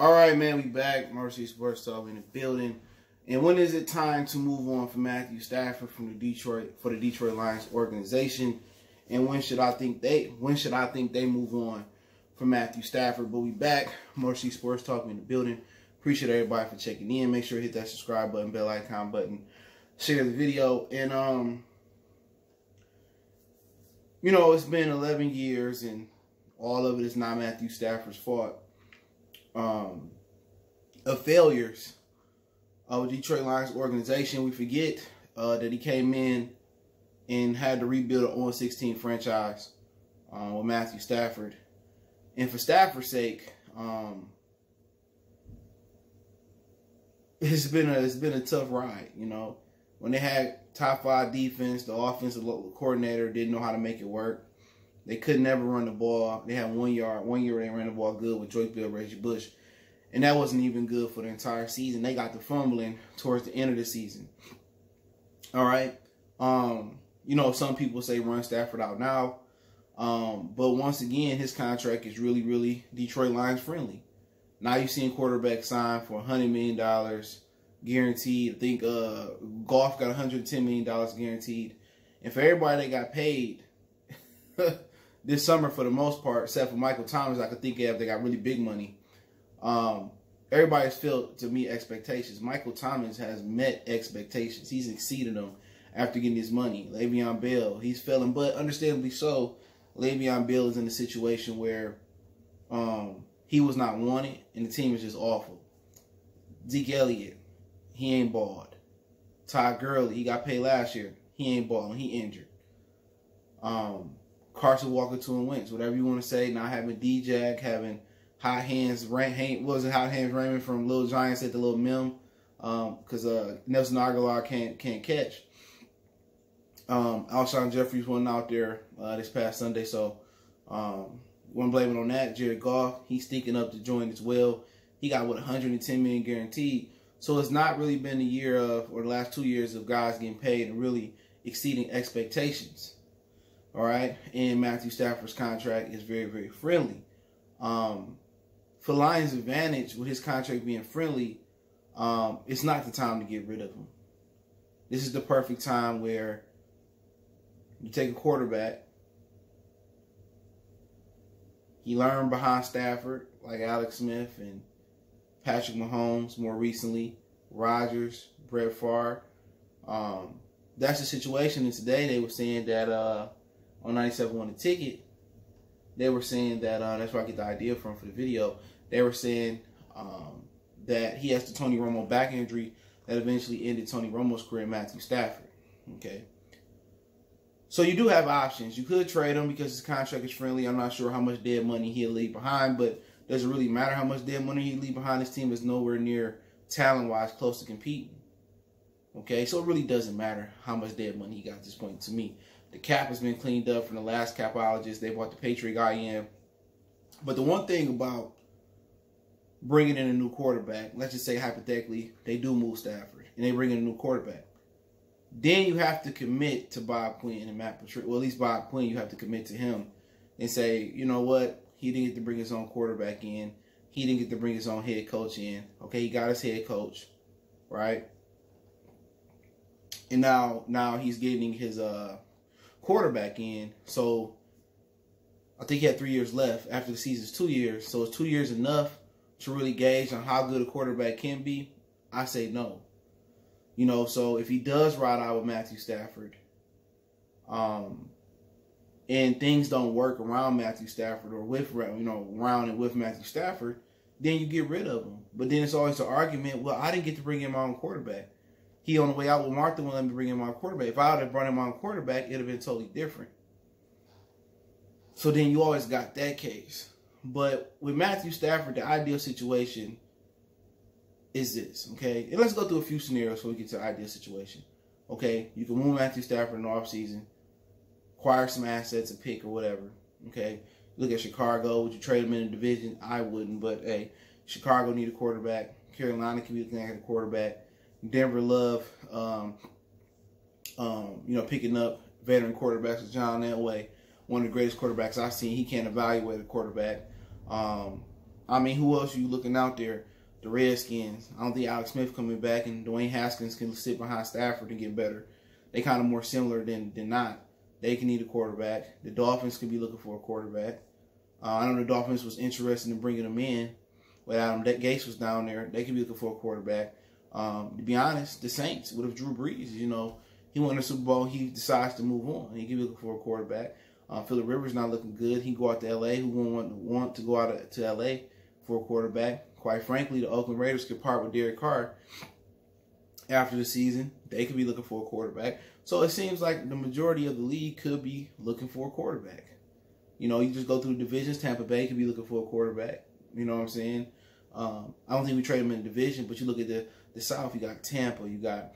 All right, man, we back. Mercy Sports Talk in the building. And when is it time to move on from Matthew Stafford for the Detroit Lions organization? And when should I think they move on from Matthew Stafford? But we back. Mercy Sports Talk in the building. Appreciate everybody for checking in. Make sure you hit that subscribe button, bell icon button, share the video. And you know, it's been 11 years, and all of it is not Matthew Stafford's fault. Of failures of the Detroit Lions organization. We forget that he came in and had to rebuild an 0-16 franchise with Matthew Stafford. And for Stafford's sake, it's been a tough ride. You know, when they had top-5 defense, the offensive coordinator didn't know how to make it work. They could never run the ball. They had 1 yard. 1 year they ran the ball good with Joique Bell, Reggie Bush. And that wasn't even good for the entire season. They got the fumbling towards the end of the season. All right. You know, some people say run Stafford out now. But once again, his contract is really, really Detroit Lions friendly. Now you're seeing quarterbacks sign for $100 million guaranteed. I think Goff got $110 million guaranteed. And for everybody that got paid this summer, for the most part, except for Michael Thomas, I could think of, they got really big money. Everybody's failed to meet expectations. Michael Thomas has met expectations. He's exceeded them after getting his money. Le'Veon Bell, he's failing, but understandably so. Le'Veon Bell is in a situation where he was not wanted, and the team is just awful. Zeke Elliott, he ain't balled. Ty Gurley, he got paid last year. He ain't balling. He injured. Carson Walker, 2 and wins, whatever you want to say. Not having D.J., having hot hands, Raymond from Little Giants at the little meme, because Nelson Aguilar can't catch. Alshon Jeffries wasn't out there this past Sunday, so wasn't blaming on that. Jared Goff, he's stinking up the joint as well. He got what, $110 million guaranteed. So it's not really been the year of, or the last 2 years of, guys getting paid and really exceeding expectations. All right, and Matthew Stafford's contract is very, very friendly. For Lions' advantage, with his contract being friendly, it's not the time to get rid of him. This is the perfect time where you take a quarterback. He learned behind Stafford, like Alex Smith and Patrick Mahomes more recently, Rodgers, Brett Favre. That's the situation. And today they were saying that on 97.1 The Ticket, they were saying that, that's where I get the idea from for the video, they were saying that he has the Tony Romo back injury that eventually ended Tony Romo's career in Matthew Stafford, okay? So you do have options. You could trade him because his contract is friendly. I'm not sure how much dead money he'll leave behind, but it doesn't really matter how much dead money he leave behind. His team is nowhere near talent-wise close to competing, okay? So it really doesn't matter how much dead money he got at this point to me. The cap has been cleaned up from the last capologist. They brought the Patriot guy in. But the one thing about bringing in a new quarterback, let's just say hypothetically, they do move Stafford and they bring in a new quarterback. Then you have to commit to Bob Quinn and Matt Patricia. Well, at least Bob Quinn, you have to commit to him and say, you know what? He didn't get to bring his own quarterback in. He didn't get to bring his own head coach in. Okay, he got his head coach, right? And now he's getting his quarterback in. So I think he had 3 years left. After the season's 2 years, so is 2 years enough to really gauge on how good a quarterback can be? I say no. You know, so if he does ride out with Matthew Stafford, and things don't work around Matthew Stafford, or with, you know, around and with Matthew Stafford, then you get rid of him. But then it's always the argument, well, I didn't get to bring in my own quarterback. He on the way out with Martha wouldn't let me bring in my quarterback. If I would have brought him on quarterback, it would have been totally different. So then you always got that case. But with Matthew Stafford, the ideal situation is this, okay? And let's go through a few scenarios before we get to the ideal situation. Okay, you can move Matthew Stafford in the offseason, acquire some assets, a pick or whatever, okay? Look at Chicago. Would you trade him in a division? I wouldn't, but hey, Chicago need a quarterback. Carolina can be looking at a quarterback. Denver love, you know, picking up veteran quarterbacks with John Elway, one of the greatest quarterbacks I've seen. He can't evaluate a quarterback. I mean, who else are you looking out there? The Redskins. I don't think Alex Smith coming back and Dwayne Haskins can sit behind Stafford and get better. They kind of more similar than not. They can need a quarterback. The Dolphins could be looking for a quarterback. I know the Dolphins was interested in bringing him in. But Adam Gase was down there. They could be looking for a quarterback. To be honest, the Saints, what if Drew Brees, you know, he won the Super Bowl, he decides to move on. He could be looking for a quarterback. Phillip Rivers not looking good. He go out to L.A. Who wouldn't want to go out to L.A. for a quarterback? Quite frankly, the Oakland Raiders could part with Derek Carr after the season. They could be looking for a quarterback. So it seems like the majority of the league could be looking for a quarterback. You know, you just go through divisions. Tampa Bay could be looking for a quarterback. You know what I'm saying? I don't think we trade them in the division, but you look at the South. You got Tampa. You got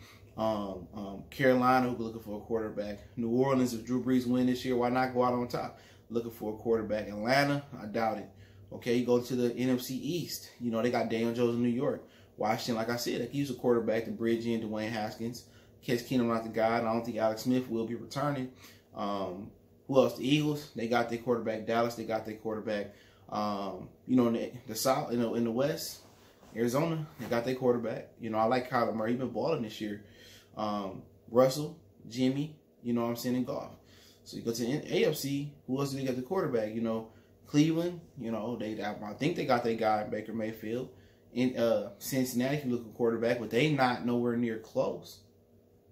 Carolina, who looking for a quarterback. New Orleans, if Drew Brees win this year, why not go out on top? Looking for a quarterback. Atlanta, I doubt it. Okay, you go to the NFC East. You know, they got Daniel Jones in New York. Washington, like I said, they can use a quarterback to bridge in Dwayne Haskins. Case Keenum not the guy, and I don't think Alex Smith will be returning. Who else? The Eagles, they got their quarterback. Dallas, they got their quarterback. You know, in the South, you know, in the West, Arizona, they got their quarterback. You know, I like Kyler Murray. He's been balling this year. Russell, Jimmy, you know what I'm saying, and Goff. So you go to the AFC, who else do they got the quarterback? You know, Cleveland, you know, I think they got their guy, Baker Mayfield. In Cincinnati, if you look at quarterback, but they not nowhere near close.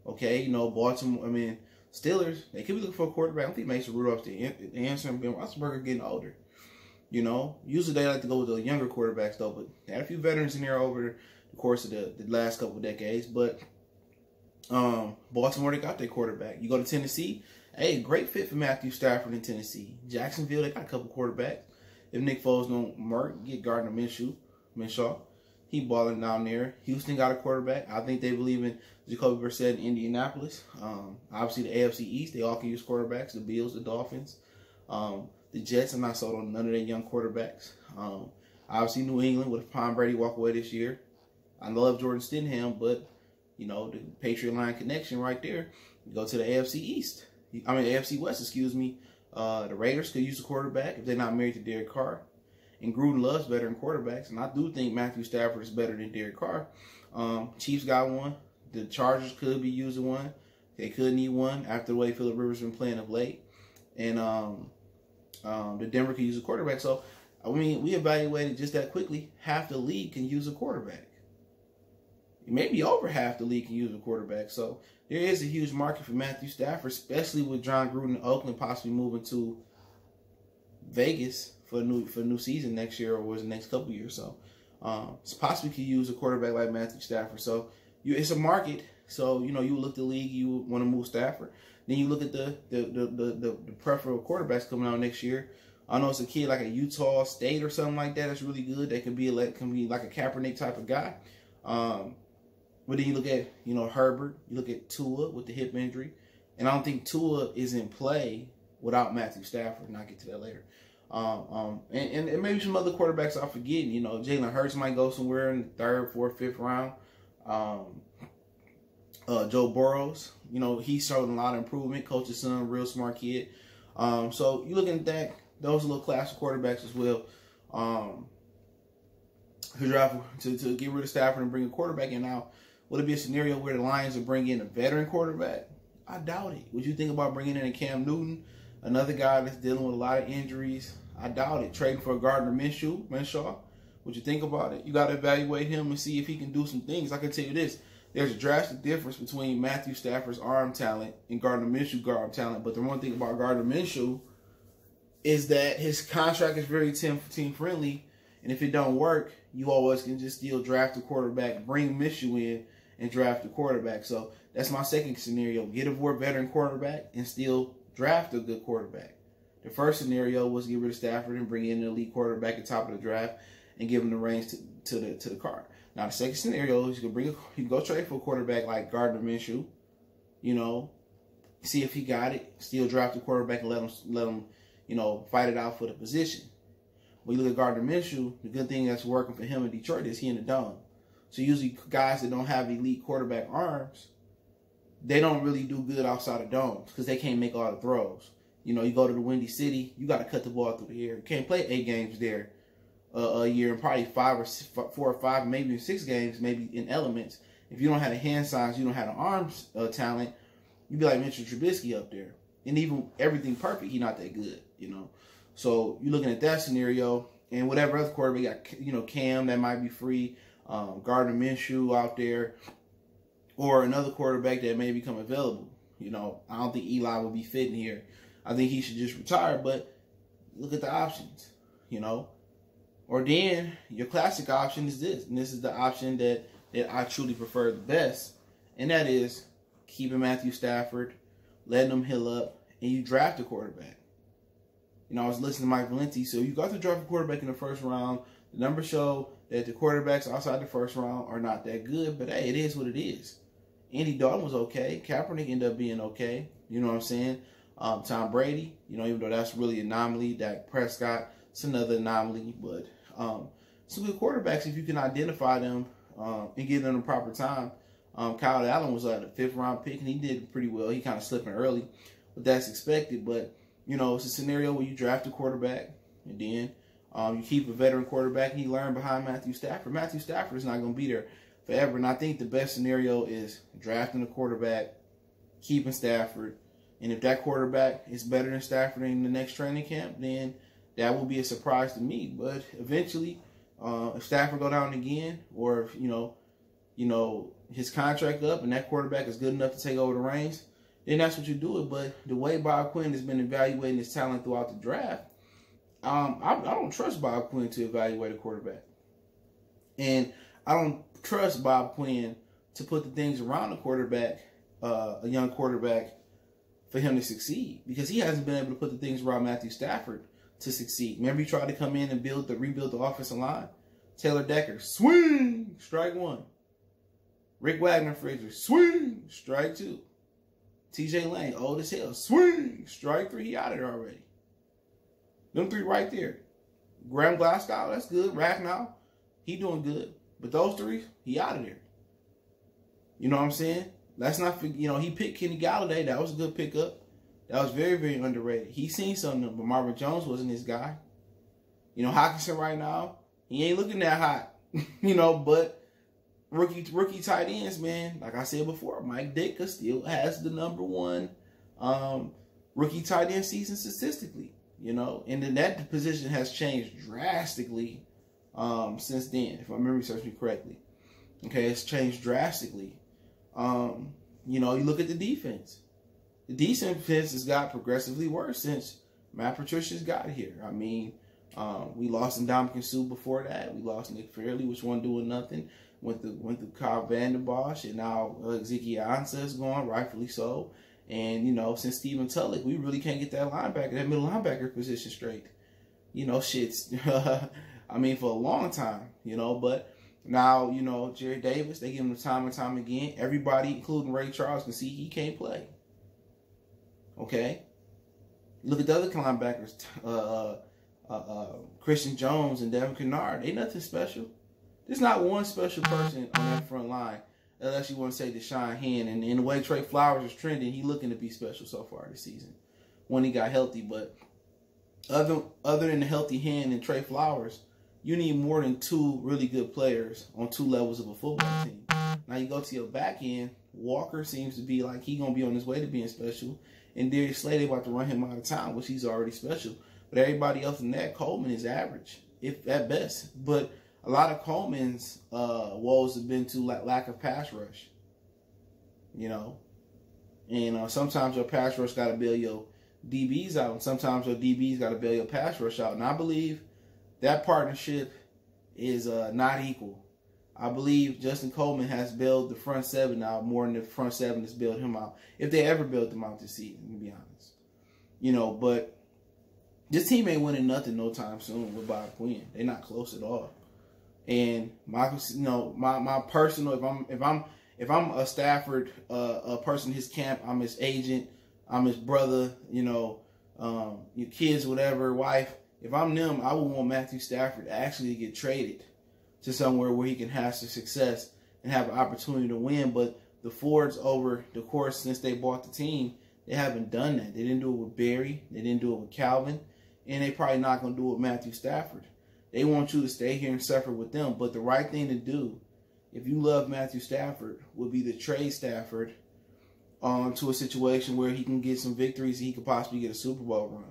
Okay, you know, Baltimore, I mean, Steelers, they could be looking for a quarterback. I don't think Mason Rudolph's the answer, and Ben Roethlisberger getting older. You know, usually they like to go with the younger quarterbacks, though, but they had a few veterans in there over the course of the last couple of decades. But Baltimore, they got their quarterback. You go to Tennessee, hey, great fit for Matthew Stafford in Tennessee. Jacksonville, they got a couple quarterbacks. If Nick Foles don't murk, get Gardner Minshew. He balling down there. Houston got a quarterback. I think they believe in Jacoby Brissett in Indianapolis. Obviously, the AFC East, they all can use quarterbacks, the Bills, the Dolphins. The Jets, I'm not sold on none of their young quarterbacks. Obviously, New England with Tom Brady walk away this year. I love Jordan Stidham, but, you know, the Patriot line connection right there. You go to the AFC East. I mean, AFC West, excuse me. The Raiders could use a quarterback if they're not married to Derek Carr. And Gruden loves veteran quarterbacks, and I do think Matthew Stafford is better than Derek Carr. Chiefs got one. The Chargers could be using one. They could need one after the way Phillip Rivers been playing of late. And the Denver can use a quarterback. So, I mean, we evaluated just that quickly. Half the league can use a quarterback. Maybe over half the league can use a quarterback. So, there is a huge market for Matthew Stafford, especially with Jon Gruden and Oakland possibly moving to Vegas for a new season next year or the next couple years. So, it's possibly could use a quarterback like Matthew Stafford. So, it's a market. So, you know, you look at the league, you want to move Stafford. Then you look at the preferable quarterbacks coming out next year. I know it's a kid like a Utah State or something like that that's really good. That can be like a Kaepernick type of guy. But then you look at, you know, Herbert. You look at Tua with the hip injury. And I don't think Tua is in play without Matthew Stafford. And I'll get to that later. And maybe some other quarterbacks I'm forgetting. You know, Jalen Hurts might go somewhere in the third, fourth, fifth round. Joe Burrows, you know, he showed a lot of improvement. Coach's son, real smart kid. So you looking at that, those little class of quarterbacks as well. Who drive to get rid of Stafford and bring a quarterback in. Now, would it be a scenario where the Lions would bring in a veteran quarterback? I doubt it. Would you think about bringing in a Cam Newton, another guy that's dealing with a lot of injuries? I doubt it. Trading for a Gardner Minshew, would you think about it? You got to evaluate him and see if he can do some things. I can tell you this. There's a drastic difference between Matthew Stafford's arm talent and Gardner Minshew's arm talent. But the one thing about Gardner Minshew is that his contract is very team-friendly. And if it don't work, you always can just still draft a quarterback, bring Minshew in, and draft a quarterback. So that's my second scenario. Get a veteran quarterback and still draft a good quarterback. The first scenario was get rid of Stafford and bring in an elite quarterback at the top of the draft and give him the reins to the card. Now, the second scenario is you can go trade for a quarterback like Gardner Minshew, you know, see if he got it, still draft the quarterback and let him, you know, fight it out for the position. When you look at Gardner Minshew, the good thing that's working for him in Detroit is he in the dome. So usually guys that don't have elite quarterback arms, they don't really do good outside of domes because they can't make all the throws. You know, you go to the Windy City, you got to cut the ball through the air. You can't play 8 games there. a year, and probably four or five, maybe 6 games, maybe in elements. If you don't have the hand size, you don't have the arms talent, you'd be like Mitchell Trubisky up there. And even everything perfect, he's not that good, you know. So you're looking at that scenario, and whatever other quarterback got, you know, Cam that might be free, Gardner Minshew out there, or another quarterback that may become available. You know, I don't think Eli will be fitting here. I think he should just retire. But look at the options, you know. Or then your classic option is this, and this is the option that I truly prefer the best, and that is keeping Matthew Stafford, letting him heal up, and you draft a quarterback. You know, I was listening to Mike Valenti. So you got to draft a quarterback in the first round. The numbers show that the quarterbacks outside the first round are not that good, but hey, it is what it is. Andy Dalton was okay. Kaepernick ended up being okay. You know what I'm saying? Tom Brady, you know, even though that's really an anomaly. Dak Prescott, it's another anomaly, but some good quarterbacks if you can identify them and give them the proper time. Kyle Allen was a 5th-round pick, and he did pretty well. He kind of slipping early, but that's expected. But, you know, it's a scenario where you draft a quarterback, and then you keep a veteran quarterback, and you learn behind Matthew Stafford. Matthew Stafford is not going to be there forever, and I think the best scenario is drafting a quarterback, keeping Stafford, and if that quarterback is better than Stafford in the next training camp, then that will be a surprise to me. But eventually, if Stafford go down again, or if, you know, his contract up and that quarterback is good enough to take over the reins, then that's what you do it. But the way Bob Quinn has been evaluating his talent throughout the draft, I don't trust Bob Quinn to evaluate a quarterback. And I don't trust Bob Quinn to put the things around a quarterback, a young quarterback, for him to succeed, because he hasn't been able to put the things around Matthew Stafford to succeed. Remember, he tried to come in and rebuild the offensive line. Taylor Decker, swing, strike 1. Rick Wagner-Frazier, swing, strike 2. TJ Lang, old as hell, swing, strike 3. He out of there already. Them 3 right there. Graham Glasgow, that's good. Ragnow, he doing good. But those 3, he out of there. You know what I'm saying? Let's not forget, you know, he picked Kenny Galladay. That was a good pickup. That was very, very underrated. He seen something, but Marvin Jones wasn't his guy. You know, Hockenson right now, he ain't looking that hot. You know, but rookie tight ends, man, like I said before, Mike Ditka still has the #1 rookie tight end season statistically, you know. And then that position has changed drastically since then, if my memory serves me correctly. Okay, it's changed drastically. You know, you look at the defense. The defense has got progressively worse since Matt Patricia's got here. I mean, we lost Ndamukong Suh before that. We lost Nick Fairley, which wasn't doing nothing. Went through Kyle Van der Bosch, and now Ezekiel Ansah is gone, rightfully so. And, you know, since Steven Tulloch, we really can't get that middle linebacker position straight. You know, shit. I mean, for a long time, you know. But now, you know, Jerry Davis, they give him time and time again. Everybody, including Ray Charles, can see he can't play. Okay? Look at the other linebackers. Christian Jones and Devin Kennard. Ain't nothing special. There's not one special person on that front line, unless you want to say Deshaun Hand. And in the way Trey Flowers is trending, he looking to be special so far this season when he got healthy. But other than the healthy Hand and Trey Flowers, you need more than 2 really good players on 2 levels of a football team. Now you go to your back end, Walker seems to be like he's going to be on his way to being special. And Darius Slay about to run him out of town, which he's already special. But everybody else in that, Coleman is average, if at best. But a lot of Coleman's woes have been to lack of pass rush, you know. And sometimes your pass rush got to bail your DBs out, and sometimes your DBs got to bail your pass rush out. And I believe that partnership is not equal. I believe Justin Coleman has bailed the front 7 out more than the front 7 has bailed him out, if they ever bailed them out this season, to be honest. You know, but this team ain't winning nothing no time soon with Bob Quinn. They're not close at all. And my personal, if I'm a Stafford a person, his camp, I'm his agent, I'm his brother, you know, your kids, whatever, wife. If I'm them, I would want Matthew Stafford to actually get traded to somewhere where he can have some success and have an opportunity to win. But the Fords, over the course since they bought the team, they haven't done that. They didn't do it with Barry. They didn't do it with Calvin, and they probably not gonna do it with Matthew Stafford. They want you to stay here and suffer with them. But the right thing to do, if you love Matthew Stafford, would be to trade Stafford to a situation where he can get some victories and he could possibly get a Super Bowl run.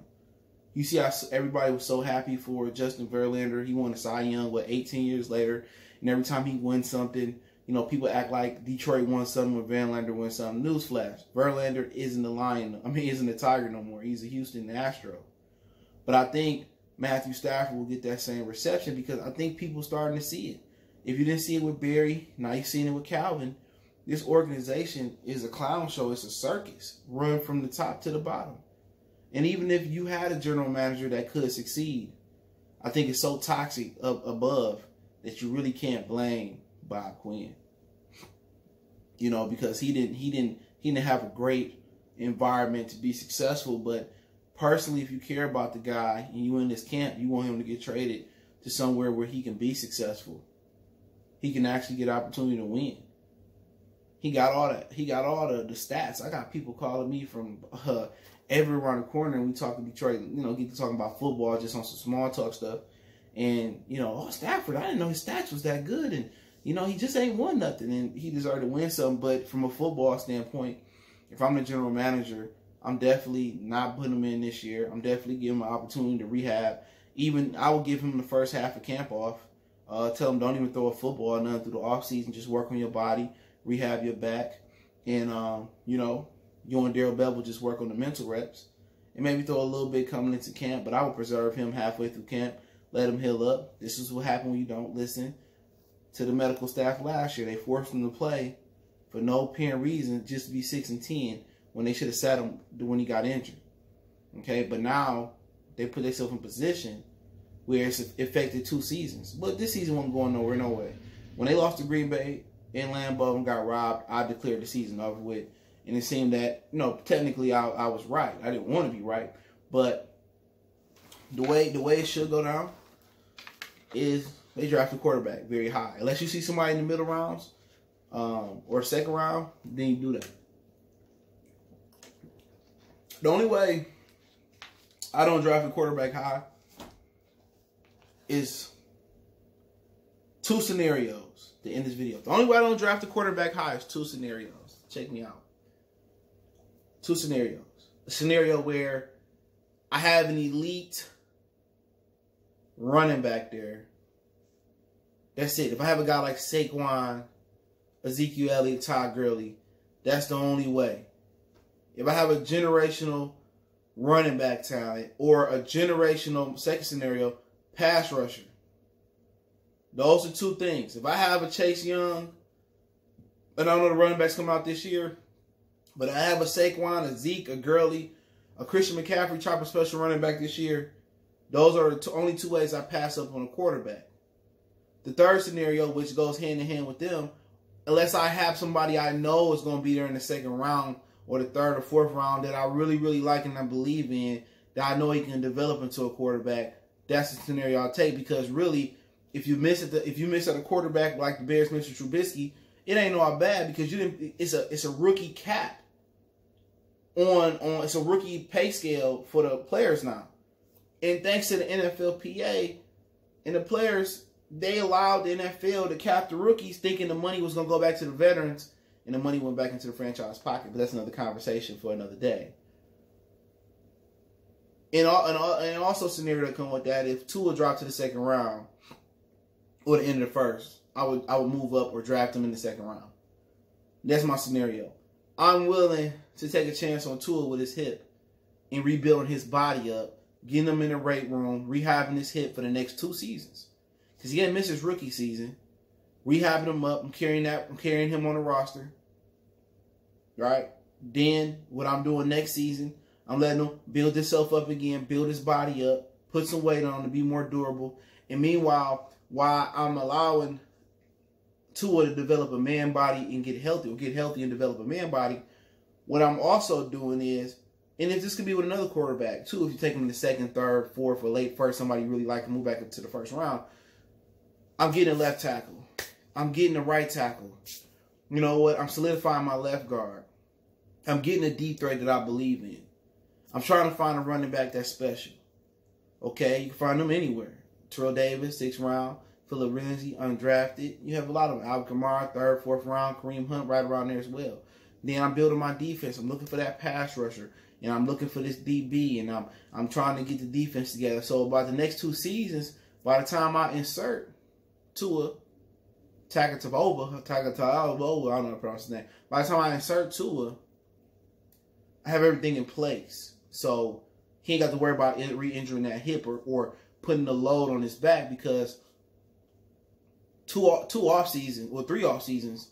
You see how everybody was so happy for Justin Verlander. He won a Cy Young, 18 years later. And every time he wins something, you know, people act like Detroit won something or Verlander won something. Newsflash, Verlander isn't a Lion. I mean, isn't a Tiger no more. He's a Houston Astro. But I think Matthew Stafford will get that same reception because I think people starting to see it. If you didn't see it with Barry, now you've seen it with Calvin. This organization is a clown show. It's a circus run from the top to the bottom. And even if you had a general manager that could succeed, I think it's so toxic up above that you really can't blame Bob Quinn. You know, because he didn't have a great environment to be successful. But personally, if you care about the guy and you in this camp, you want him to get traded to somewhere where he can be successful. He can actually get an opportunity to win. He got all that. He got all the stats. I got people calling me from every around the corner, and we talk to Detroit, you know, get to talking about football just on some small talk stuff. And, you know, oh, Stafford, I didn't know his stats was that good. And, you know, he just ain't won nothing, and he deserved to win something. But from a football standpoint, if I'm the general manager, I'm definitely not putting him in this year. I'm definitely giving him an opportunity to rehab. Even I would give him the first half of camp off. Tell him don't even throw a football or nothing through the offseason. Just work on your body, rehab your back. And, you know, you and Daryl Bevel just work on the mental reps. And maybe throw a little bit coming into camp, but I would preserve him halfway through camp. Let him heal up. This is what happened when you don't listen to the medical staff last year. They forced him to play for no apparent reason, just to be 6-10 when they should have sat him when he got injured. Okay, but now they put themselves in position where it's affected two seasons. But this season wasn't going nowhere, no way. When they lost to Green Bay in Lambeau and got robbed, I declared the season over with. And it seemed that, you know, technically I was right. I didn't want to be right. But the way it should go down is they draft a quarterback very high. Unless you see somebody in the middle rounds or second round, then you do that. The only way I don't draft a quarterback high is two scenarios to end this video. The only way I don't draft a quarterback high is two scenarios. Check me out. Two scenarios. A scenario where I have an elite running back there. That's it. If I have a guy like Saquon, Ezekiel Elliott, Ty Gurley, that's the only way. If I have a generational running back talent or a generational, second scenario, pass rusher. Those are two things. If I have a Chase Young, and I don't know the running backs come out this year, but I have a Saquon, a Zeke, a Gurley, a Christian McCaffrey, chopper special running back this year, those are the only two ways I pass up on a quarterback. The third scenario, which goes hand in hand with them, unless I have somebody I know is going to be there in the second round or the third or fourth round that I really, really like and I believe in, that I know he can develop into a quarterback, that's the scenario I'll take. Because really, if you miss at a quarterback like the Bears missed with Trubisky, it ain't all bad because you didn't. It's a rookie cap on it's a rookie pay scale for the players now, and thanks to the NFLPA and the players, they allowed the NFL to cap the rookies, thinking the money was gonna go back to the veterans, and the money went back into the franchise pocket. But that's another conversation for another day. And also scenario to come with that, if Tua dropped to the second round or the end of the first, I would move up or draft him in the second round. That's my scenario. I'm willing to take a chance on Tua with his hip and rebuilding his body up, getting him in the weight room, rehabbing his hip for the next two seasons. Because he didn't miss his rookie season. Rehabbing him up, I'm carrying him on the roster. Right? Then what I'm doing next season, I'm letting him build himself up again, build his body up, put some weight on to be more durable. And meanwhile, while I'm allowing Tua to develop a man body and get healthy, or get healthy and develop a man body, what I'm also doing is, and if this could be with another quarterback too, if you take him in the second, third, fourth, or late first, somebody really like to move back up to the first round, I'm getting a left tackle. I'm getting a right tackle. You know what? I'm solidifying my left guard. I'm getting a deep threat that I believe in. I'm trying to find a running back that's special. Okay? You can find them anywhere. Terrell Davis, 6th round. Phillip Rivers, undrafted. You have a lot of them. Alvin Kamara, 3rd, 4th round. Kareem Hunt, right around there as well. Then I'm building my defense. I'm looking for that pass rusher. And I'm looking for this DB. And I'm trying to get the defense together. So by the next 2 seasons, by the time I insert Tua Tagovailoa, I don't know how to pronounce his name. By the time I insert Tua, I have everything in place. So he ain't got to worry about re-injuring that hip or putting the load on his back, because three off seasons,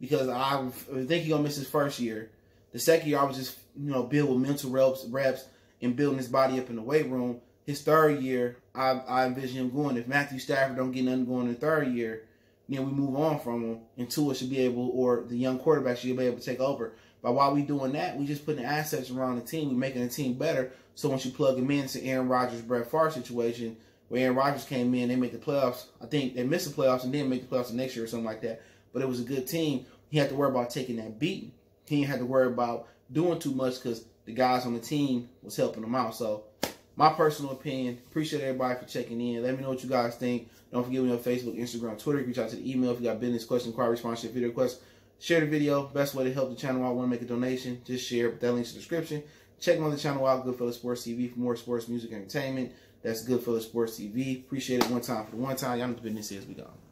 because I think he's gonna miss his first year. The second year I was just, you know, build with mental reps and building his body up in the weight room. His third year, I envision him going. If Matthew Stafford don't get nothing going in the third year, then we move on from him, and Tua should be able, or the young quarterback should be able to take over. But while we doing that, we just putting assets around the team. We're making the team better. So once you plug him into Aaron Rodgers, Brett Favre situation, where Aaron Rodgers came in, they made the playoffs. I think they missed the playoffs and didn't make the playoffs the next year or something like that. But it was a good team. He had to worry about taking that beating. He didn't have to worry about doing too much because the guys on the team was helping him out. So my personal opinion, appreciate everybody for checking in. Let me know what you guys think. Don't forget me on Facebook, Instagram, Twitter. Reach out to the email if you got business, question, inquiry, response, video requests. Share the video. Best way to help the channel out. Want to make a donation? Just share. Put that link in the description. Check out the channel out, Goodfellas Sports TV, for more sports, music, entertainment. That's Goodfellas Sports TV. Appreciate it one time for the one time. Y'all know what the business is. We gone.